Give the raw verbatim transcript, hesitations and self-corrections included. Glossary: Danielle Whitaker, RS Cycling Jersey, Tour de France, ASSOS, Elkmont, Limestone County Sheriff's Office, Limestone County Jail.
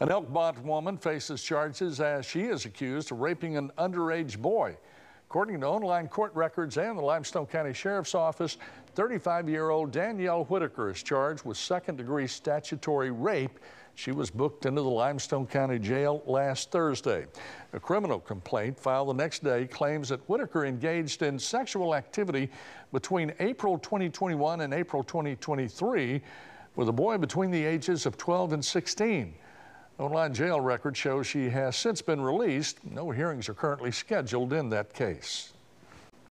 An Elkmont woman faces charges as she is accused of raping an underage boy. According to online court records and the Limestone County Sheriff's Office, thirty-five-year-old Danielle Whitaker is charged with second-degree statutory rape. She was booked into the Limestone County Jail last Thursday. A criminal complaint filed the next day claims that Whitaker engaged in sexual activity between April twenty twenty-one and April twenty twenty-three with a boy between the ages of twelve and sixteen. Online jail record shows she has since been released. No hearings are currently scheduled in that case.